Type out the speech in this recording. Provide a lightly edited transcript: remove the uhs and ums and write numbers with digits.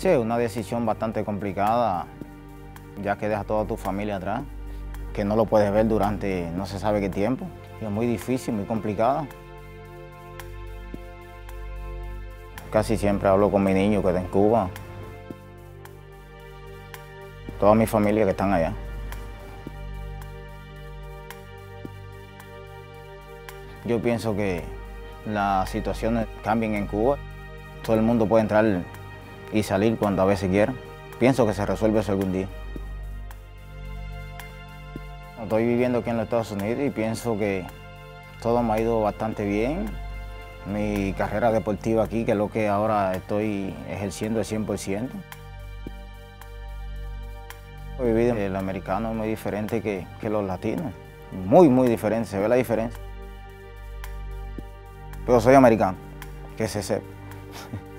Sí, es una decisión bastante complicada, ya que deja toda tu familia atrás, que no lo puedes ver durante no se sabe qué tiempo. Y es muy difícil, muy complicada. Casi siempre hablo con mi niño que está en Cuba. Toda mi familia que están allá. Yo pienso que las situaciones cambien en Cuba. Todo el mundo puede entrar y salir cuando a veces quiera. Pienso que se resuelve eso algún día. Estoy viviendo aquí en los Estados Unidos y pienso que todo me ha ido bastante bien. Mi carrera deportiva aquí, que es lo que ahora estoy ejerciendo al 100%. Vivir el americano es muy diferente que los latinos. Muy, muy diferente, se ve la diferencia. Pero soy americano, que se sepa.